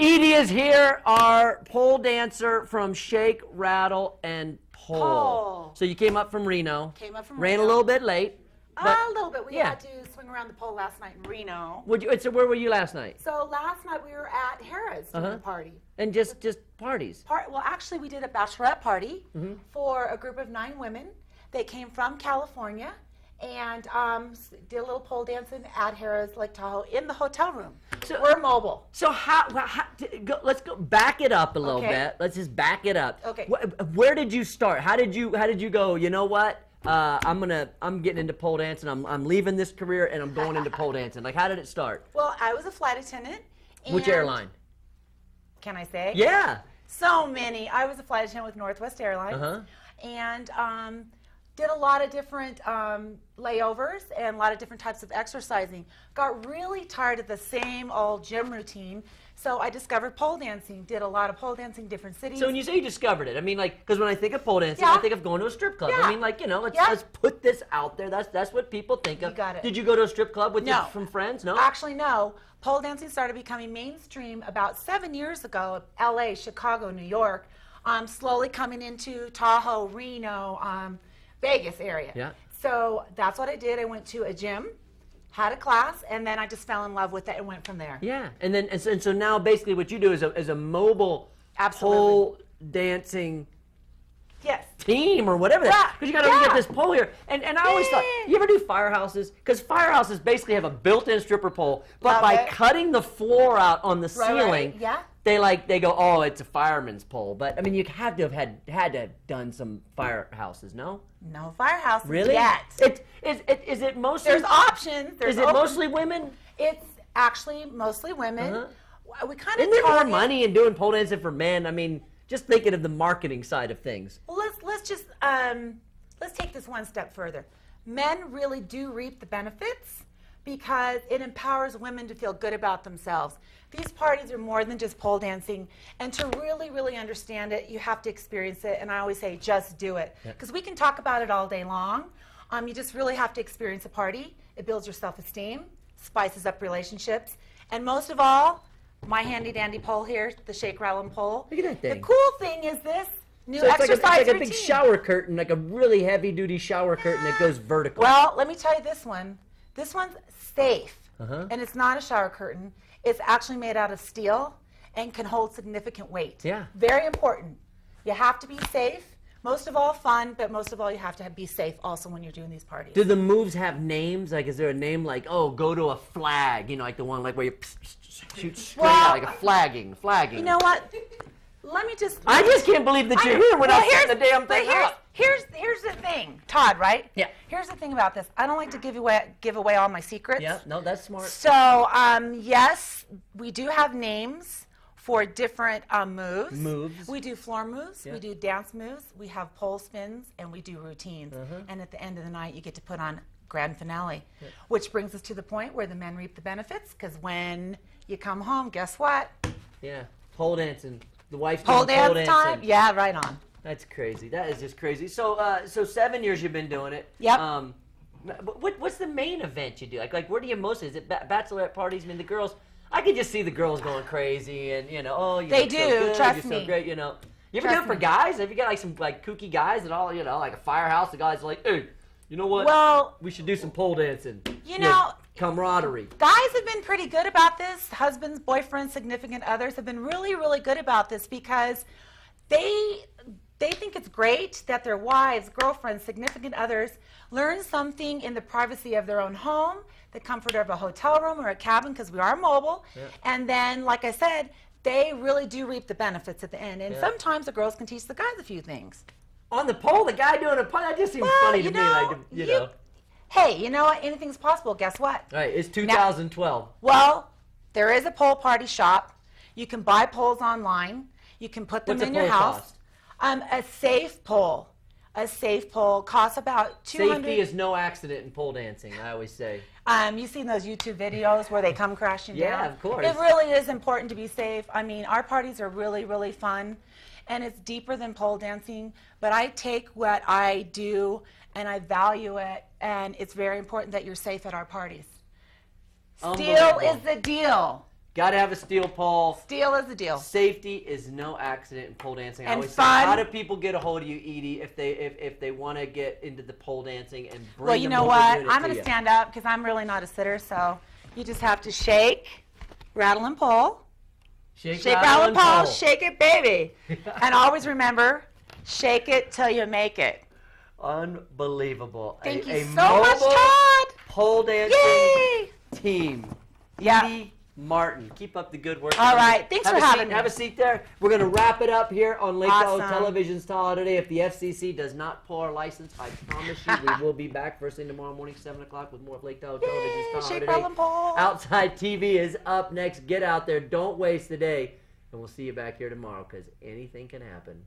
Edie is here, our pole dancer from Shake, Rattle, and Pole. So you came up from Reno. Came up from Reno. Ran a little bit late. A little bit. We had to swing around the pole last night in Reno. So where were you last night? So last night we were at Harrah's doing a party. And just parties? Well, actually we did a bachelorette party for a group of 9 women. They came from California and did a little pole dancing at Harrah's Lake Tahoe in the hotel room. So, we're mobile. So let's go back it up a little bit. Let's just back it up. Okay. Where did you start? How did you go? You know what? I'm getting into pole dancing. I'm leaving this career and I'm going into pole dancing. Like, how did it start? Well, I was a flight attendant. And which airline? Can I say? Yeah. So many. I was a flight attendant with Northwest Airlines. And did a lot of different layovers and a lot of different types of exercising. Got really tired of the same old gym routine, so I discovered pole dancing. Did a lot of pole dancing, different cities. So when you say you discovered it, I mean, like, because when I think of pole dancing, I think of going to a strip club. I mean, like, you know, let's put this out there. That's what people think of. You got it. Did you go to a strip club with some friends? No? Actually, no. Pole dancing started becoming mainstream about 7 years ago, L.A., Chicago, New York, slowly coming into Tahoe, Reno, Vegas area. Yeah. So that's what I did. I went to a gym, had a class, and then I just fell in love with it and went from there. Yeah. And then so now basically what you do is a mobile pole dancing team or whatever that because you got to get this pole here. And I always thought, you ever do firehouses? Because firehouses basically have a built-in stripper pole, but by cutting the floor out on the ceiling, they go, oh, it's a fireman's pole. But I mean, you have to have had to have done some firehouses, no? No firehouses yet. Is it mostly? There's options. There's it mostly women? It's actually mostly women. We kind of isn't there more money in doing pole dancing for men? I mean, just thinking of the marketing side of things. Well, let's just let's take this one step further. Men really do reap the benefits because it empowers women to feel good about themselves. These parties are more than just pole dancing, and to really, really understand it, you have to experience it, and I always say just do it. Because we can talk about it all day long. You just really have to experience a party. It builds your self-esteem, spices up relationships, and most of all, my handy-dandy pole here, the Shake, Rattle, and Pole. Look at that thing. The cool thing is this new exercise routine. It's like a big shower curtain, like a really heavy-duty shower curtain that goes vertical. Well, let me tell you this one. This one's safe, and it's not a shower curtain. It's actually made out of steel and can hold significant weight. Yeah. Very important. You have to be safe. Most of all, fun, but most of all, you have to be safe also when you're doing these parties. Do the moves have names? Like, is there a name like, oh, go to a flag, you know, like the one like where you shoot straight out, like a flagging. You know what? Let me just... I just can't believe that you're here when I set the damn thing up. Here's the thing, Todd, right? Yeah. Here's the thing about this. I don't like to give away all my secrets. Yeah, no, that's smart. So, yes, we do have names for different moves. We do floor moves, we do dance moves, we have pole spins, and we do routines. And at the end of the night, you get to put on grand finale, which brings us to the point where the men reap the benefits, because when you come home, guess what? Yeah, pole dancing. The wife's doing pole dancing. Time? Yeah, right on. That's crazy. That is just crazy. So, so 7 years you've been doing it. Yep. What's the main event you do? Like where do you mostly? Is it bachelorette parties? I mean, the girls. I could just see the girls going crazy, and you know, oh, you look so good, trust you're so great, you know. You ever do it for guys? Have you got like some like kooky guys and all? You know, like a firehouse. The guys are like, hey, you know what? Well, we should do some pole dancing. You know. Camaraderie. Guys have been pretty good about this. Husbands, boyfriends, significant others have been really, really good about this because they think it's great that their wives, girlfriends, significant others learn something in the privacy of their own home, the comfort of a hotel room or a cabin because we are mobile. And then, like I said, they really do reap the benefits at the end. And sometimes the girls can teach the guys a few things. On the pole, the guy doing a pole, that just seems funny to me. Like, you know. Hey, you know what? Anything's possible. Guess what? All right, it's 2012. Now, well, there is a pole party shop. You can buy poles online. You can put them in your house. A safe pole costs about $200. Safety is no accident in pole dancing, I always say. You've seen those YouTube videos where they come crashing down? Yeah, of course. It really is important to be safe. I mean, our parties are really, really fun, and it's deeper than pole dancing, but I take what I do and I value it, and it's very important that you're safe at our parties. Deal is the deal. Got to have a steel pole. Steel is the deal. Safety is no accident in pole dancing. And I always say, how do people get a hold of you, Edie, if they want to get into the pole dancing and bring? Well, you know what? I'm going to stand up because I'm really not a sitter. So you just have to shake, rattle, and pole. Shake, rattle, and pole. Shake it, baby. And always remember, shake it till you make it. Unbelievable. Thank you so much, Todd. Pole dancing team. Yeah. Edie, Martin, keep up the good work. All right. Thanks for having me. Have a seat there. We're going to wrap it up here on Lake Tahoe Television's Tahoe Today. If the FCC does not pull our license, I promise you we will be back first thing tomorrow morning, 7 o'clock, with more of Lake Tahoe Television's Tahoe Today. Outside TV is up next. Get out there. Don't waste the day. And we'll see you back here tomorrow because anything can happen.